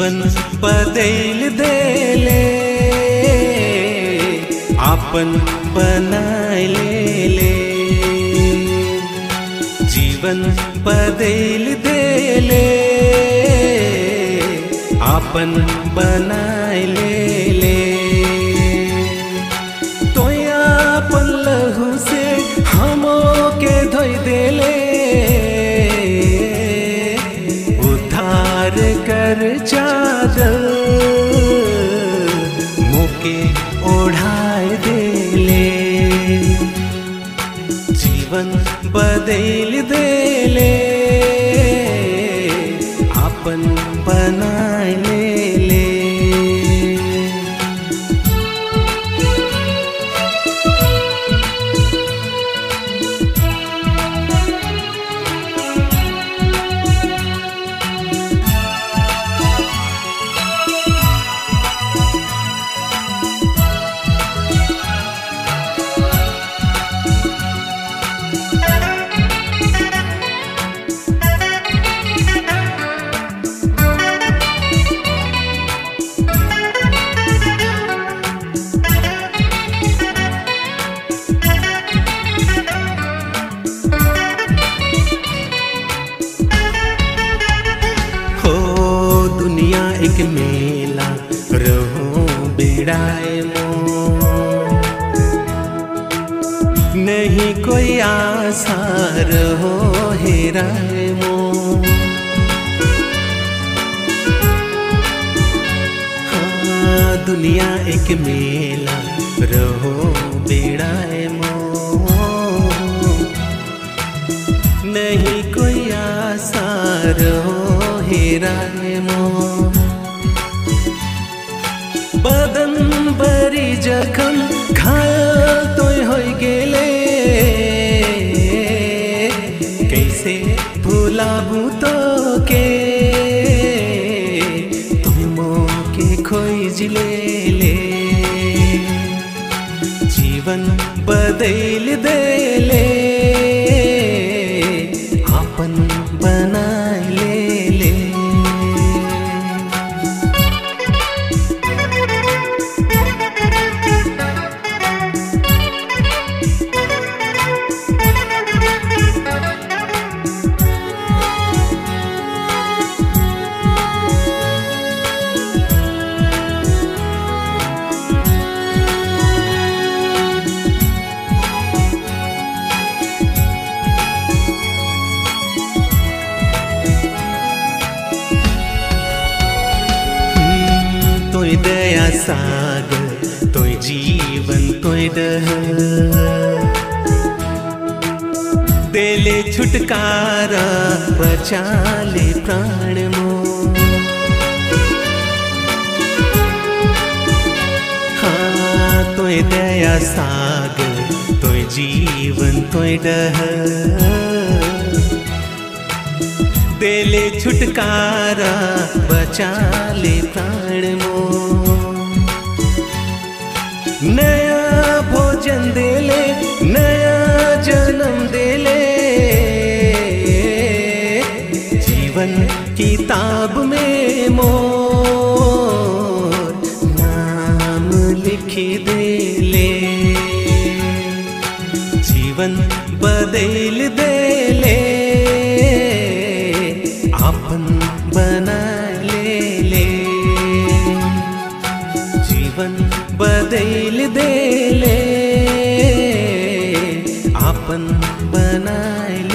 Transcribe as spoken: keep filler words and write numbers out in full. जीवन बदैल देले आपन बनाय लेले। जीवन बदैल देले आपन बनाय लेले। तोया अपन लहू से हमो के धोई देले, उधार कर चादर मोके ओढ़ाए देले। जीवन बदैल देले आपन बनाय लेले। एक मेला रहो बेड़ाए मो, नहीं कोई आशा रहो हेराए मो। हाँ दुनिया एक मेला रहो बेड़ाए मो, नहीं कोई आशा रहो हेराए मो। बदन बरी जखम घायल तो होई गेले, कैसे भुलाबू तो के तुमो के खोई जिलेले। जीवन बदैल देले आपन बनाय लेले। तोय दया सागर तोय जीवन तोय दहल देले, छुटकारा बचाले प्राण मो। हाँ तोय दया सागर तोय जीवन तोय दहल देले, छुटकारा बचाले प्राण मो। नया भोजन देले नया जन्म देले, जीवन किताब में मोर नाम लिखी देले। जीवन बदैल देले आपन बनाय लेले। जीवन बदैल देले आपन बनाय लेले।